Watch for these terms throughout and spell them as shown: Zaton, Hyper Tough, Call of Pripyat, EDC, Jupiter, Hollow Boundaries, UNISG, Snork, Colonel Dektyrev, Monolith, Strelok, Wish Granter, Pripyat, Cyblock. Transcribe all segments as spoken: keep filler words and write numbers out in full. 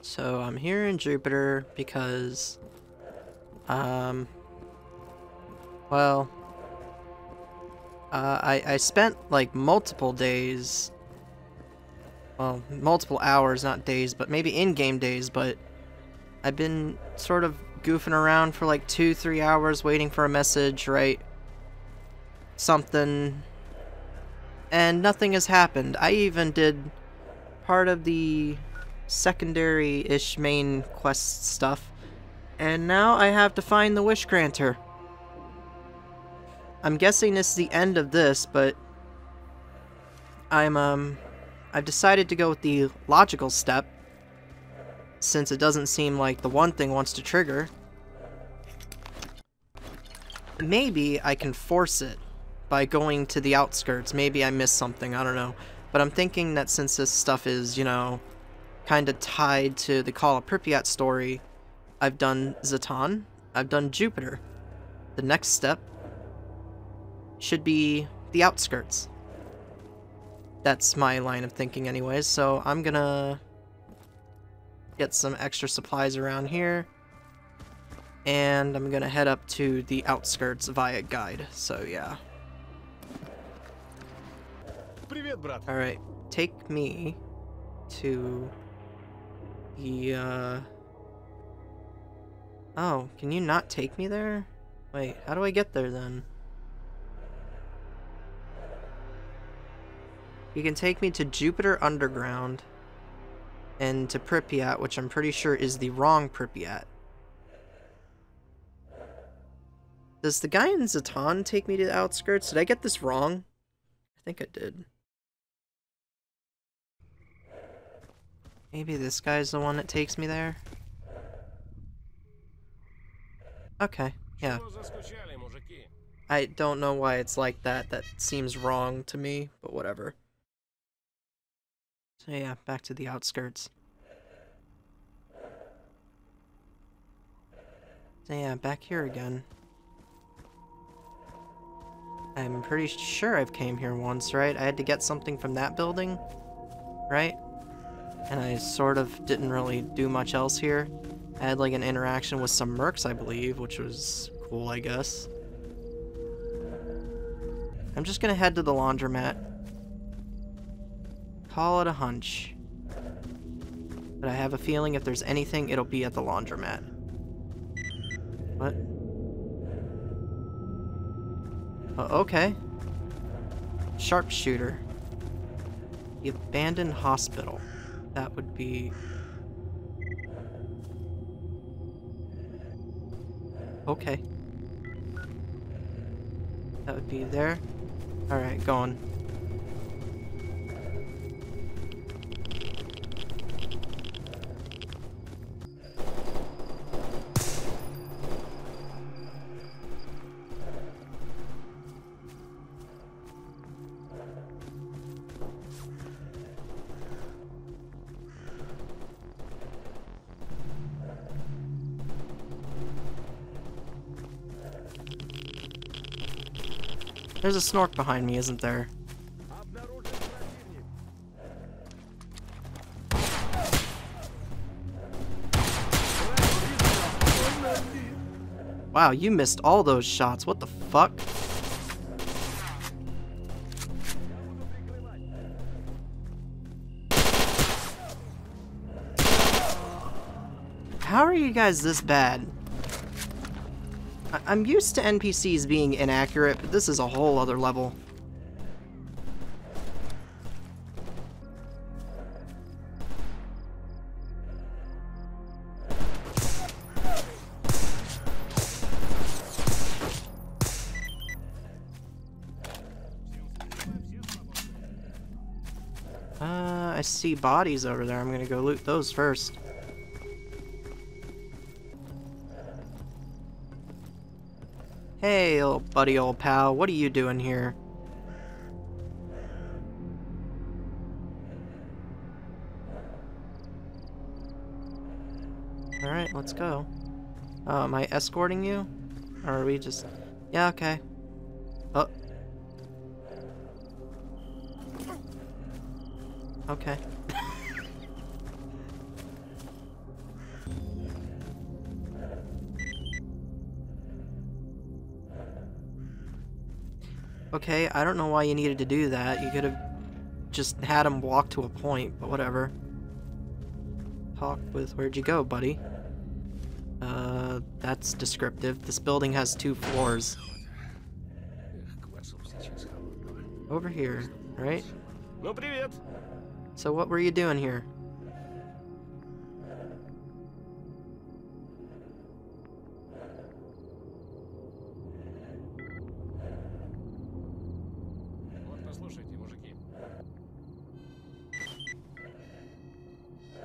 So I'm here in Jupiter because, um, well, uh, I, I spent like multiple days, well, multiple hours, not days, but maybe in-game days, but I've been sort of goofing around for like two, three hours waiting for a message, right? Something, and nothing has happened. I even did part of the secondary-ish main quest stuff, and now I have to find the Wish Granter. I'm guessing this is the end of this, but I'm um I've decided to go with the logical step, since it doesn't seem like the one thing wants to trigger. Maybe I can force it by going to the outskirts. Maybe I missed something, I don't know, but I'm thinking that since this stuff is, you know, kind of tied to the Call of Pripyat story, I've done Zaton, I've done Jupiter. The next step should be the outskirts. That's my line of thinking anyways, so I'm gonna get some extra supplies around here, and I'm gonna head up to the outskirts via guide, so yeah. Alright, take me to... the, uh... oh, can you not take me there? Wait, how do I get there then? You can take me to Jupiter Underground and to Pripyat, which I'm pretty sure is the wrong Pripyat. Does the guy in Zaton take me to the outskirts? Did I get this wrong? I think I did. Maybe this guy's the one that takes me there? Okay, yeah. I don't know why it's like that. That seems wrong to me, but whatever. So yeah, back to the outskirts. So yeah, back here again. I'm pretty sure I've came here once, right? I had to get something from that building, right? And I sort of didn't really do much else here. I had like an interaction with some mercs, I believe, which was cool, I guess. I'm just gonna head to the laundromat. Call it a hunch. But I have a feeling if there's anything, it'll be at the laundromat. What? Oh, okay. Sharpshooter. The abandoned hospital. That would be... okay. That would be there. Alright, going. There's a snork behind me, isn't there? Wow, you missed all those shots. What the fuck? How are you guys this bad? I'm used to N P Cs being inaccurate, but this is a whole other level. Uh, I see bodies over there. I'm gonna go loot those first. Hey, old buddy, old pal, what are you doing here? Alright, let's go. Oh, am I escorting you? Or are we just... yeah, okay. Oh. Okay. Okay, I don't know why you needed to do that. You could have just had him walk to a point, but whatever. Talk with... Where'd you go, buddy? Uh, that's descriptive. This building has two floors. Over here, right? No, привет. So what were you doing here?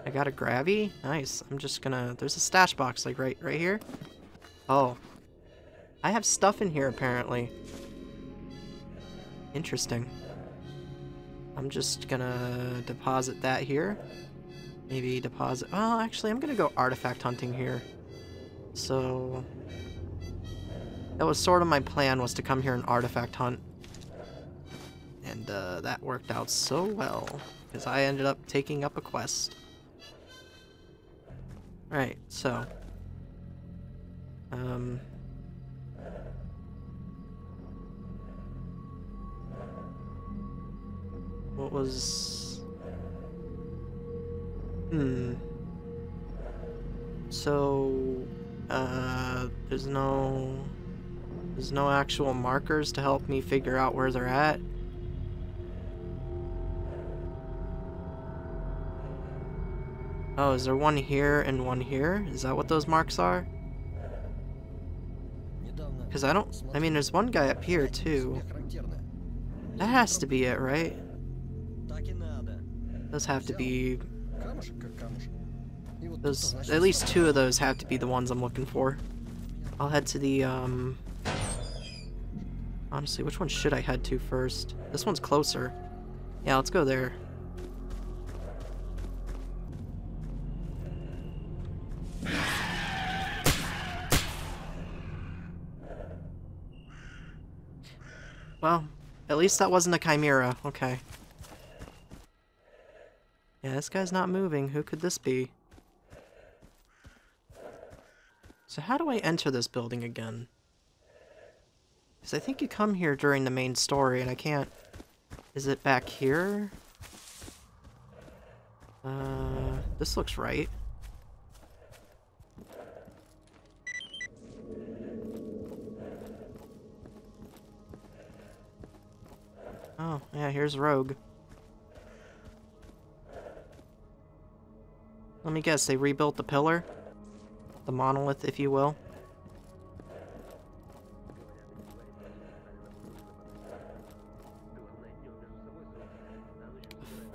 I got a gravy? Nice. I'm just gonna... There's a stash box, like, right, right here? Oh. I have stuff in here, apparently. Interesting. I'm just gonna deposit that here. Maybe deposit... Oh, actually, I'm gonna go artifact hunting here. So... That was sort of my plan, was to come here and artifact hunt. And, uh, that worked out so well. Because I ended up taking up a quest. Alright, so... Um... What was... Hmm... So... Uh... There's no... There's no actual markers to help me figure out where they're at. Oh, is there one here and one here? Is that what those marks are? Because I don't... I mean, there's one guy up here, too. That has to be it, right? Those have to be... Those... At least two of those have to be the ones I'm looking for. I'll head to the, um... Honestly, which one should I head to first? This one's closer. Yeah, let's go there. Well, at least that wasn't a chimera. Okay. Yeah, this guy's not moving. Who could this be? So how do I enter this building again? Because I think you come here during the main story, and I can't... Is it back here? Uh, this looks right. Oh, yeah, here's Rogue. Let me guess, they rebuilt the pillar? The monolith, if you will.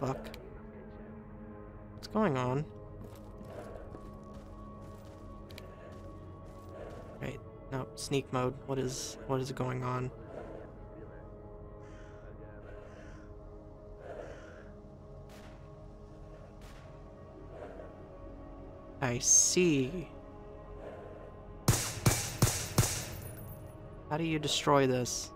The fuck. What's going on? Right, no, sneak mode. What is, what is going on? I see. How do you destroy this?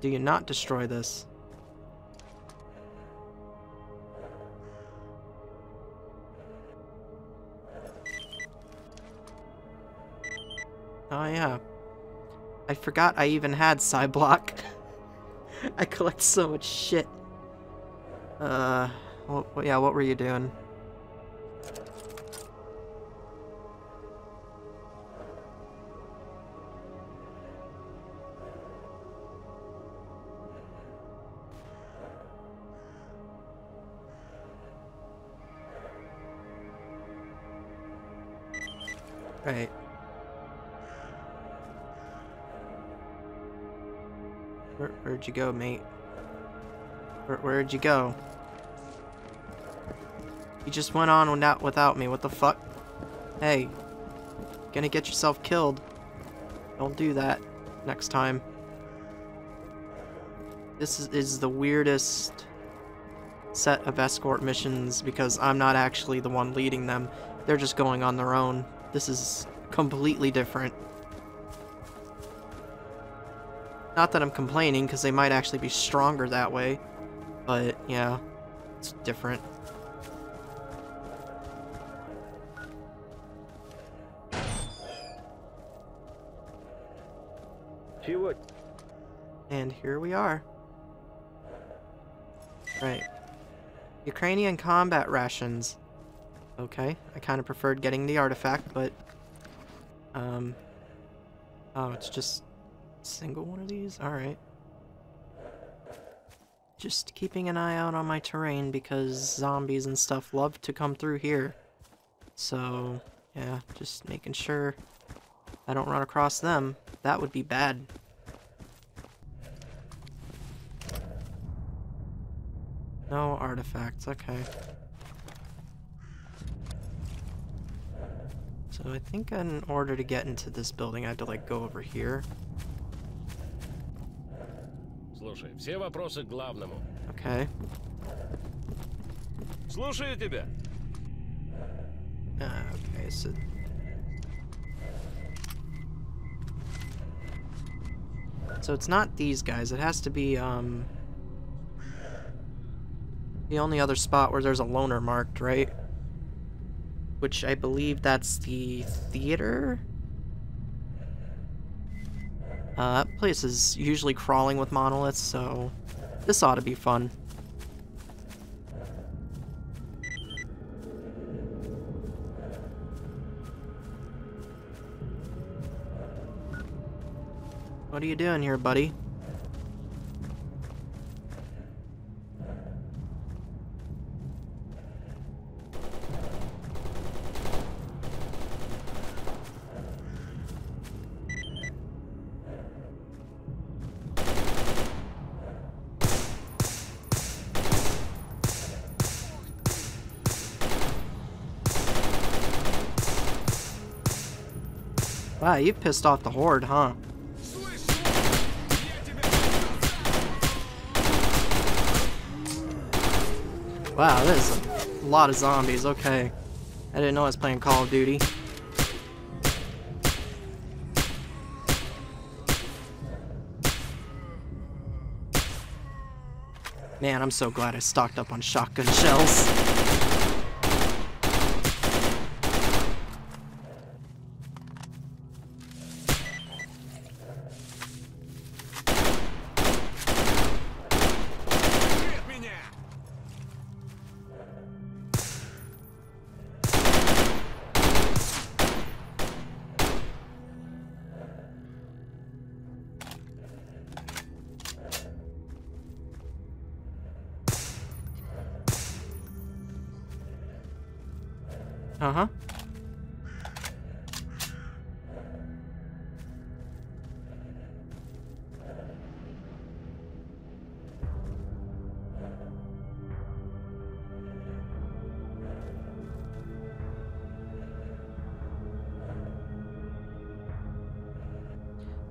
Do you not destroy this? Oh yeah. I forgot I even had Cyblock. I collect so much shit. Uh, well, yeah, what were you doing? Right. Where, where'd you go, mate? Where, where'd you go? You just went on without, without me. What the fuck? Hey, gonna get yourself killed. Don't do that next time. This is, is the weirdest set of escort missions because I'm not actually the one leading them. They're just going on their own. This is completely different. Not that I'm complaining, because they might actually be stronger that way. But, yeah, it's different. She would. And here we are. Right. Ukrainian combat rations. Okay, I kind of preferred getting the artifact, but... Um... Oh, it's just... single one of these? Alright. Just keeping an eye out on my terrain, because zombies and stuff love to come through here. So, yeah, just making sure I don't run across them. That would be bad. No artifacts, okay. So I think in order to get into this building I have to like go over here. Okay. Ah, okay, so... So it's not these guys, it has to be, um... the only other spot where there's a loner marked, right? Which I believe that's the theater? Uh, that place is usually crawling with monoliths, so this ought to be fun. What are you doing here, buddy? Wow, you pissed off the horde, huh? Wow, there's a lot of zombies, okay. I didn't know I was playing Call of Duty. Man, I'm so glad I stocked up on shotgun shells. Uh-huh.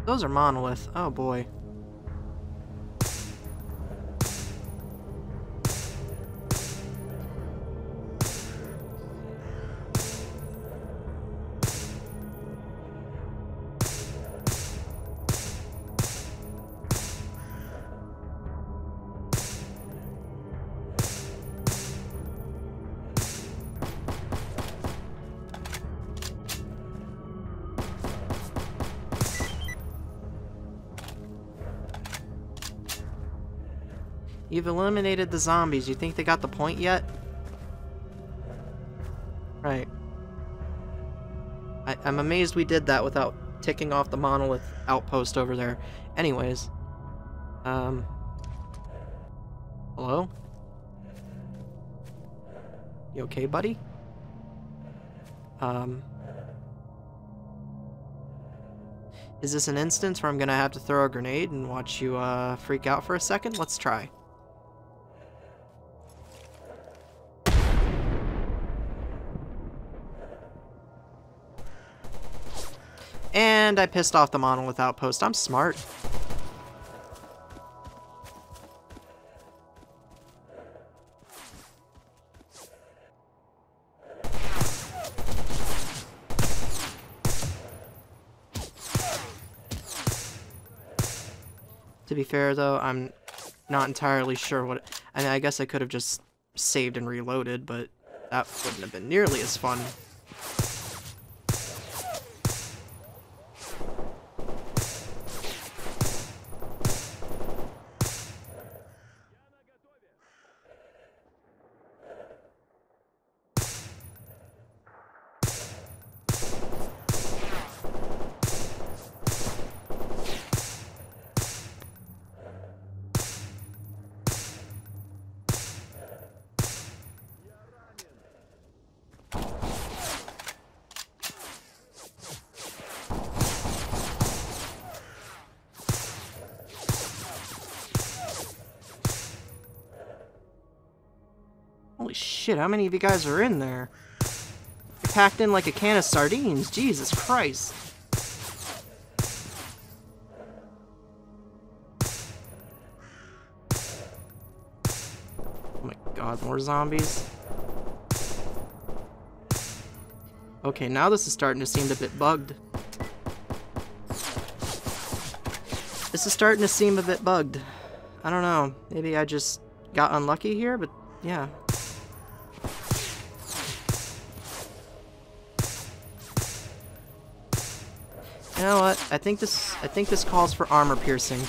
Those are monolith. Oh boy. You've eliminated the zombies. You think they got the point yet? Right. I, I'm amazed we did that without ticking off the monolith outpost over there. Anyways. Um. Hello? You okay, buddy? Um. Is this an instance where I'm gonna have to throw a grenade and watch you uh, freak out for a second? Let's try. And I pissed off the monolith outpost. I'm smart. To be fair, though, I'm not entirely sure what... It, I mean, I guess I could have just saved and reloaded, but that wouldn't have been nearly as fun. Shit, how many of you guys are in there? You're packed in like a can of sardines, Jesus Christ. Oh my god, more zombies. Okay, now this is starting to seem a bit bugged. This is starting to seem a bit bugged. I don't know, maybe I just got unlucky here, but yeah. You know what? I think this I think this calls for armor piercing.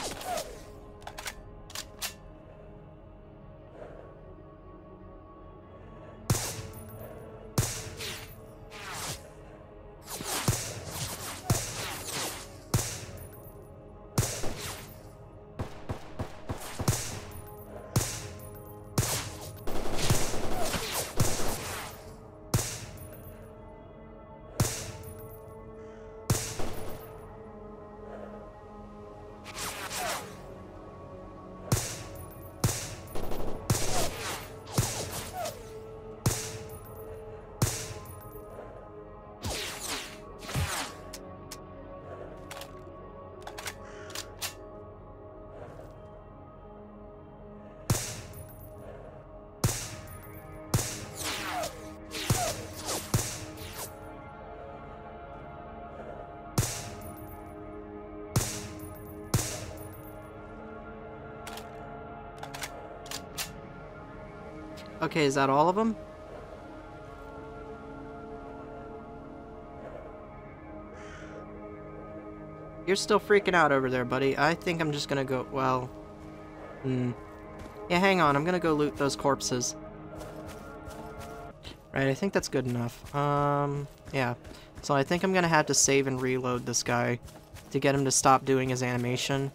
Okay, is that all of them? You're still freaking out over there, buddy. I think I'm just gonna go, well... Hmm. Yeah, hang on, I'm gonna go loot those corpses. Right, I think that's good enough. Um, yeah. So I think I'm gonna have to save and reload this guy to get him to stop doing his animation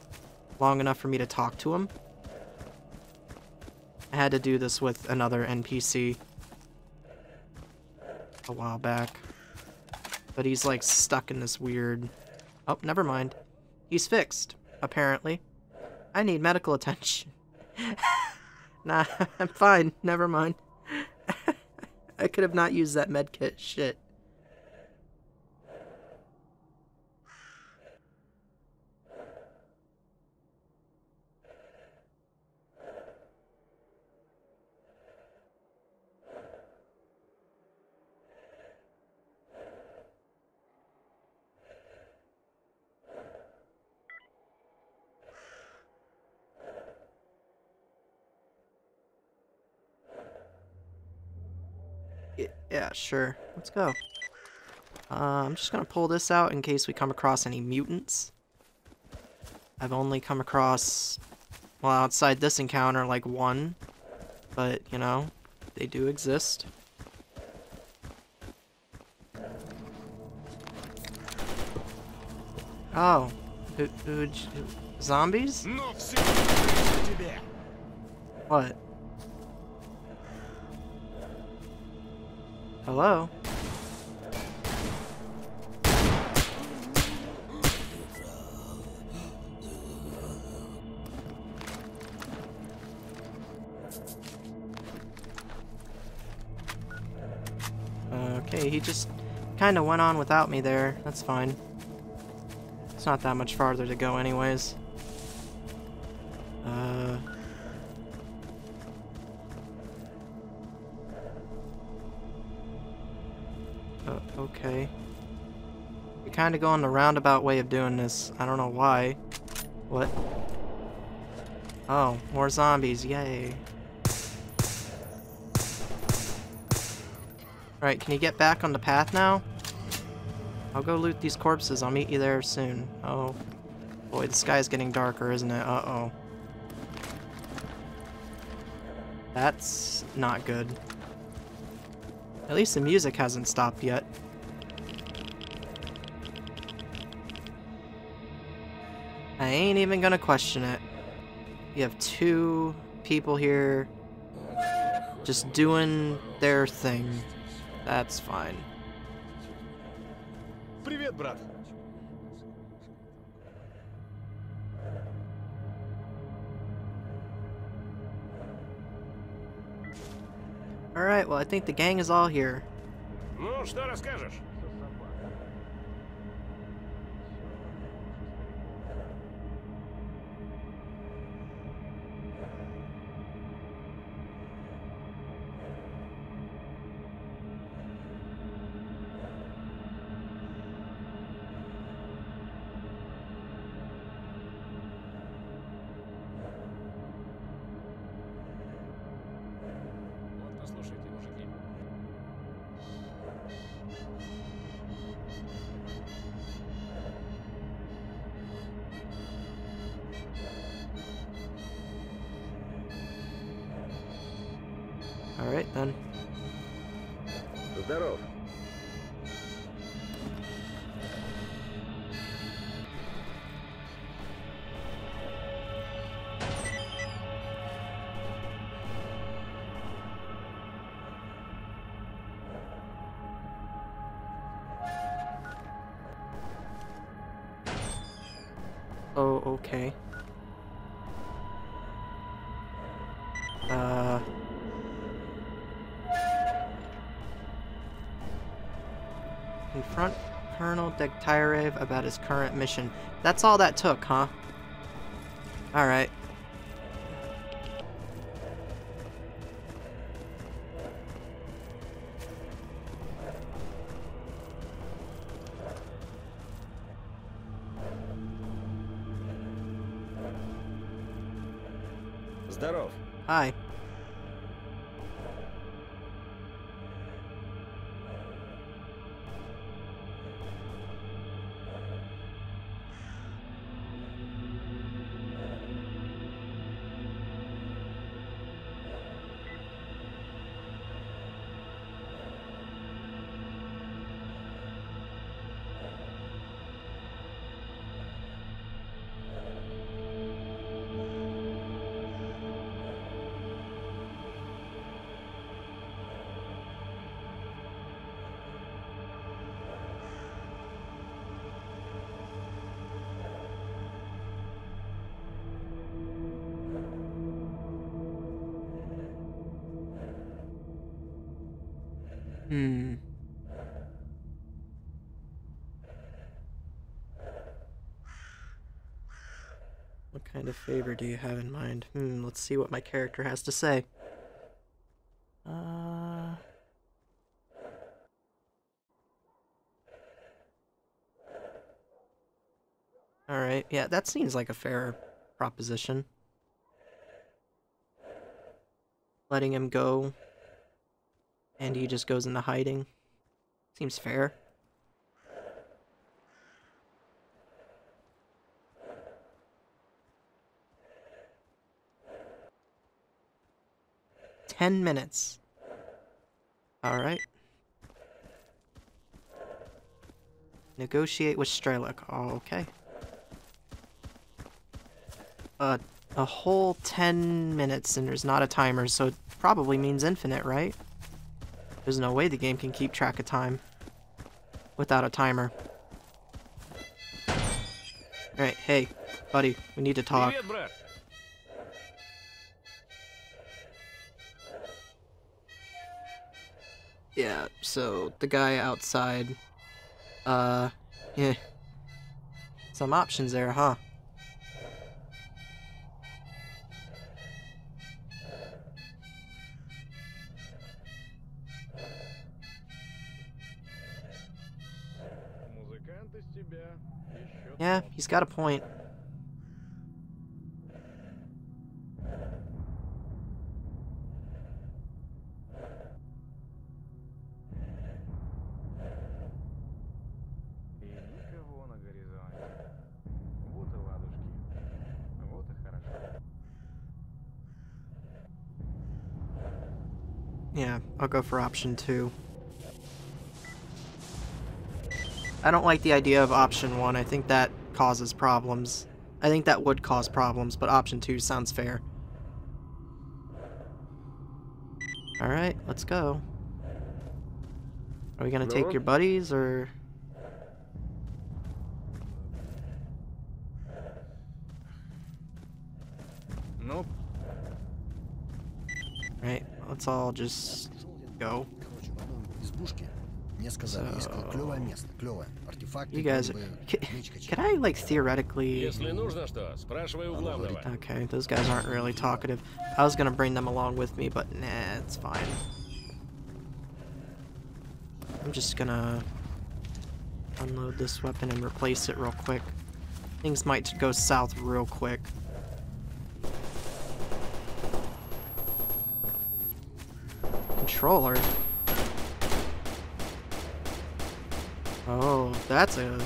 long enough for me to talk to him. I had to do this with another N P C a while back, but he's like stuck in this weird... Oh, never mind. He's fixed, apparently. I need medical attention. Nah, I'm fine. Never mind. I could have not used that med kit. Shit. Yeah, sure. Let's go. Uh, I'm just gonna pull this out in case we come across any mutants. I've only come across, well, outside this encounter, like one. But, you know, they do exist. Oh. Who, who, who, zombies? What? Hello? Okay, he just kind of went on without me there. That's fine. It's not that much farther to go anyways. Uh... Okay. You're kind of going the roundabout way of doing this. I don't know why. What? Oh, more zombies, yay. Alright, can you get back on the path now? I'll go loot these corpses, I'll meet you there soon. Oh boy, the sky's getting darker, isn't it? Uh-oh. That's not good. At least the music hasn't stopped yet. I ain't even gonna question it. You have two people here just doing their thing. That's fine. Привет, брат. All right, well, I think the gang is all here. Ну, что расскажешь? Alright then. Здоров. Oh, okay. Uh... Confront Colonel Dektyrev about his current mission. That's all that took, huh? Alright. Здоров. Hi. Hmm. What kind of favor do you have in mind? Hmm, let's see what my character has to say. Uh... Alright, yeah, that seems like a fair proposition. Letting him go. And he just goes into hiding. Seems fair. Ten minutes. Alright. Negotiate with Strelok. Oh, okay. Uh, a whole ten minutes and there's not a timer, so it probably means infinite, right? There's no way the game can keep track of time without a timer. Alright, hey, buddy, we need to talk. Yeah, so the guy outside, uh, yeah, some options there, huh? Yeah, he's got a point. Yeah, I'll go for option two. I don't like the idea of option one. I think that causes problems. I think that would cause problems, but option two sounds fair. Alright, let's go. Are we gonna no. take your buddies, or...? Nope. Right, let's all just go. So, you guys, can, can I like theoretically? Okay, those guys aren't really talkative. I was gonna bring them along with me, but nah, it's fine. I'm just gonna unload this weapon and replace it real quick. Things might go south real quick. Controller. Oh, that's a...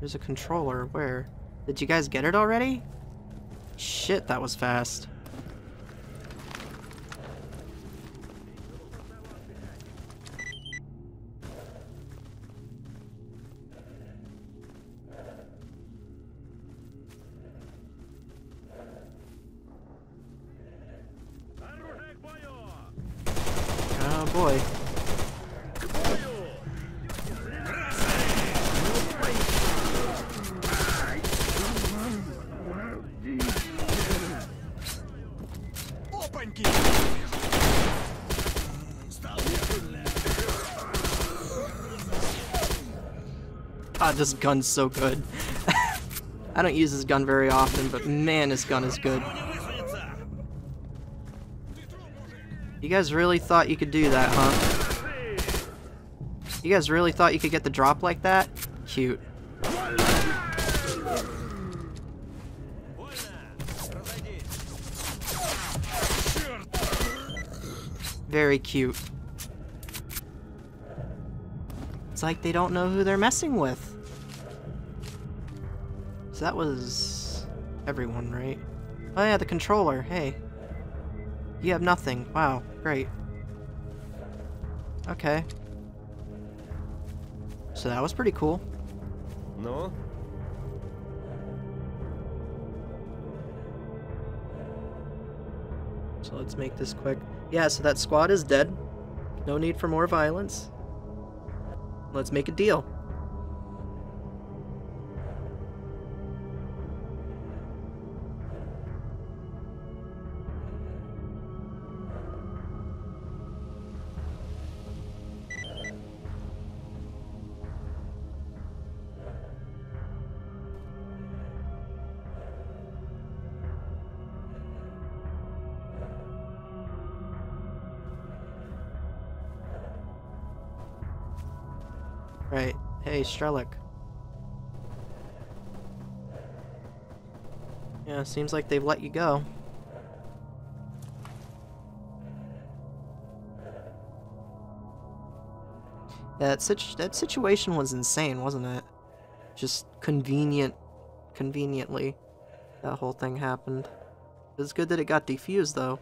There's a controller. Where? Did you guys get it already? Shit, that was fast. Boy. God, this gun's so good. I don't use this gun very often, but man, this gun is good. You guys really thought you could do that, huh? You guys really thought you could get the drop like that? Cute. Very cute. It's like they don't know who they're messing with. So that was everyone, right? Oh yeah, the controller, hey. You have nothing. Wow, great. Okay. So that was pretty cool. No. So let's make this quick. Yeah, so that squad is dead. No need for more violence. Let's make a deal. Right. Hey, Strelok. Yeah, seems like they've let you go. That situ- that situation was insane, wasn't it? Just convenient, conveniently, that whole thing happened. It was good that it got defused, though.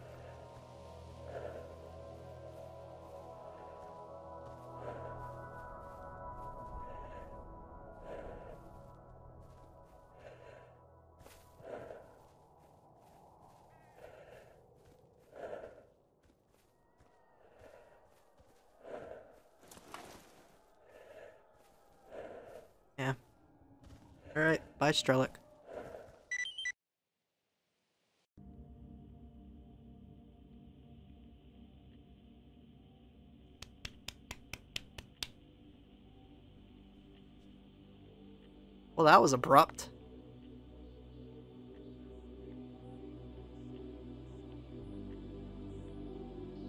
Alright, bye Strelok. Well, that was abrupt.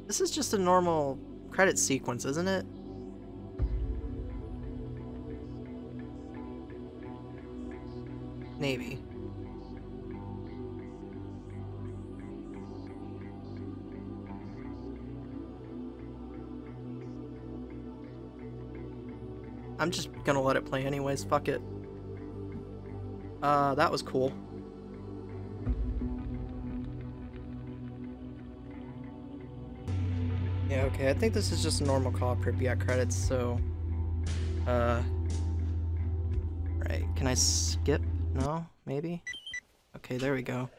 This is just a normal credit sequence, isn't it? Maybe. I'm just gonna let it play anyways, fuck it. Uh, that was cool. Okay, I think this is just normal Call of Pripyat credits, so... Uh... Right, can I skip? No? Maybe? Okay, there we go.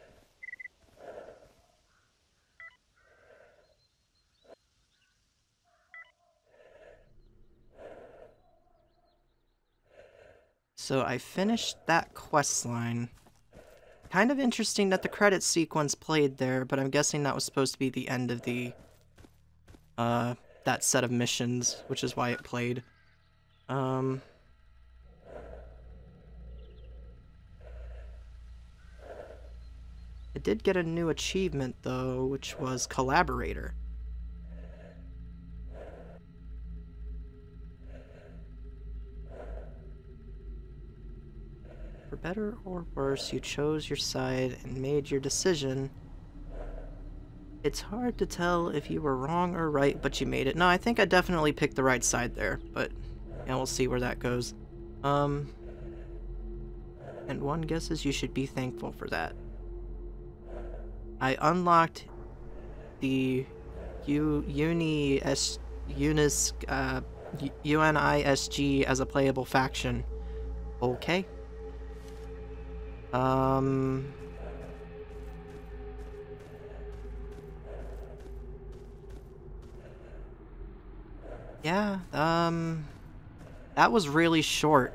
So I finished that quest line. Kind of interesting that the credit sequence played there, but I'm guessing that was supposed to be the end of the uh that set of missions, which is why it played. Um I did get a new achievement though, which was collaborator. For better or worse, you chose your side and made your decision. It's hard to tell if you were wrong or right, but you made it. No, I think I definitely picked the right side there, but yeah, we'll see where that goes. Um, and one guess is you should be thankful for that. I unlocked the U UNIS UNISG uh, UNISG as a playable faction. Okay. Um, yeah, um, that was really short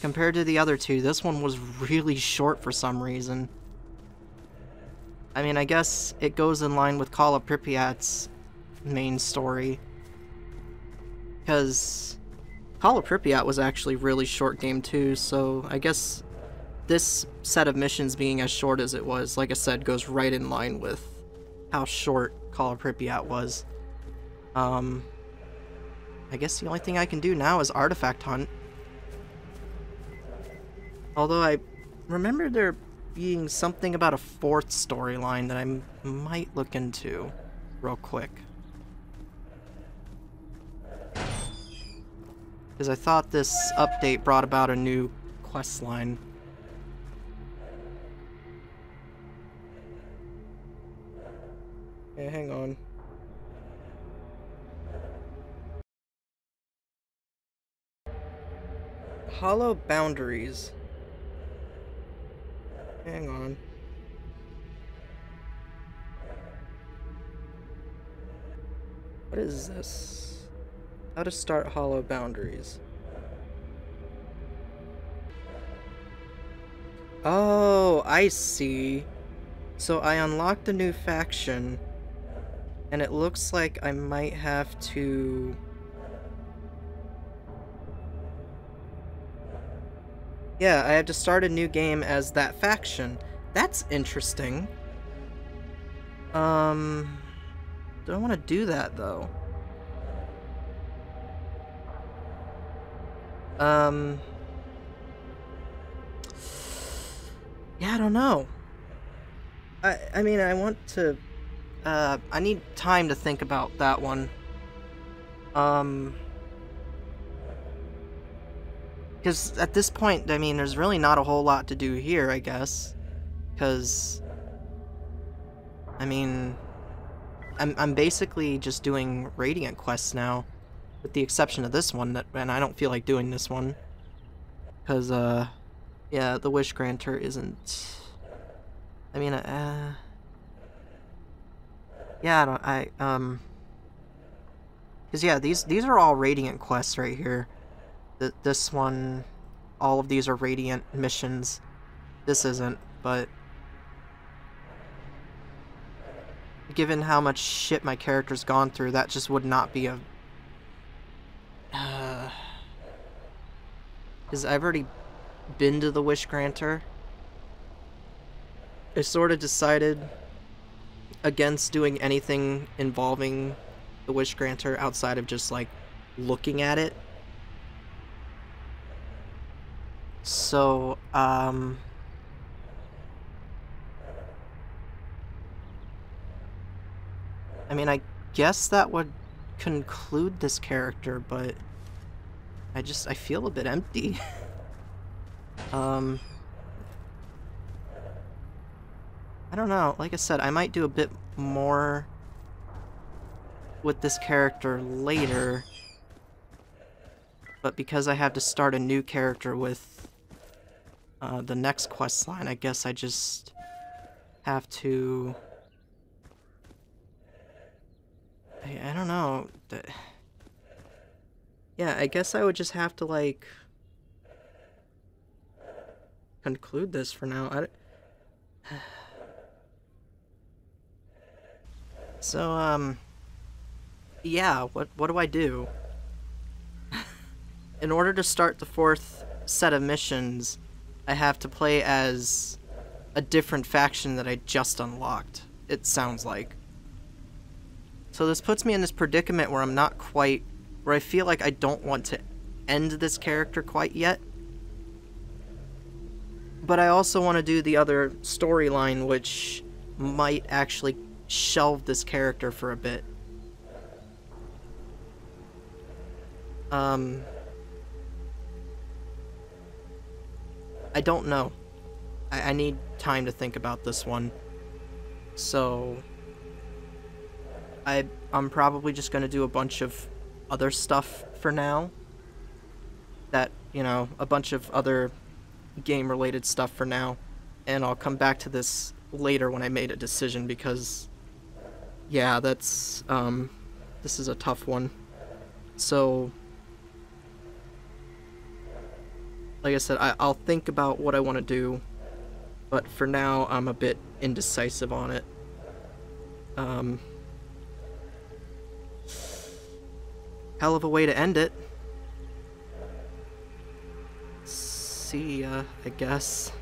compared to the other two. This one was really short for some reason. I mean, I guess it goes in line with Call of Pripyat's main story, because Call of Pripyat was actually really short game too, so I guess this set of missions being as short as it was, like I said, goes right in line with how short Call of Pripyat was. Um, I guess the only thing I can do now is artifact hunt. Although I remember there being something about a fourth storyline that I might look into real quick. Because I thought this update brought about a new quest line. Yeah, hang on. Hollow Boundaries. Hang on. What is this? How to start Hollow Boundaries. Oh, I see. So I unlocked a new faction. And it looks like I might have to... Yeah, I have to start a new game as that faction. That's interesting. Um... Don't want to do that, though. Um... Yeah, I don't know. I, I mean, I want to... Uh, I need time to think about that one. Um, because at this point, I mean, there's really not a whole lot to do here, I guess. Because, I mean, I'm, I'm basically just doing Radiant quests now, with the exception of this one, that, and I don't feel like doing this one. Because, uh, yeah, the Wish Granter isn't... I mean, uh... Yeah, I don't, I, um, because, yeah, these, these are all Radiant quests right here. Th this one, all of these are Radiant missions. This isn't, but given how much shit my character's gone through, that just would not be a, uh, because I've already been to the Wish Granter. I sort of decided against doing anything involving the Wish Granter outside of just, like, looking at it. So, um... I mean, I guess that would conclude this character, but I just, I feel a bit empty. um... I don't know, like I said, I might do a bit more with this character later, but because I have to start a new character with uh, the next quest line, I guess I just have to... I, I don't know. Yeah, I guess I would just have to, like, conclude this for now. I don't... So, um, yeah, what, what do I do? In order to start the fourth set of missions, I have to play as a different faction that I just unlocked, it sounds like. So this puts me in this predicament where I'm not quite, where I feel like I don't want to end this character quite yet. But I also want to do the other storyline, which might actually shelve this character for a bit. Um, I don't know. I, I need time to think about this one. So I I'm probably just gonna do a bunch of other stuff for now. That, you know, a bunch of other game-related stuff for now, and I'll come back to this later when I made a decision, because yeah, that's, um, this is a tough one. So, like I said, I, I'll think about what I want to do, but for now, I'm a bit indecisive on it. Um, hell of a way to end it. See ya, I guess.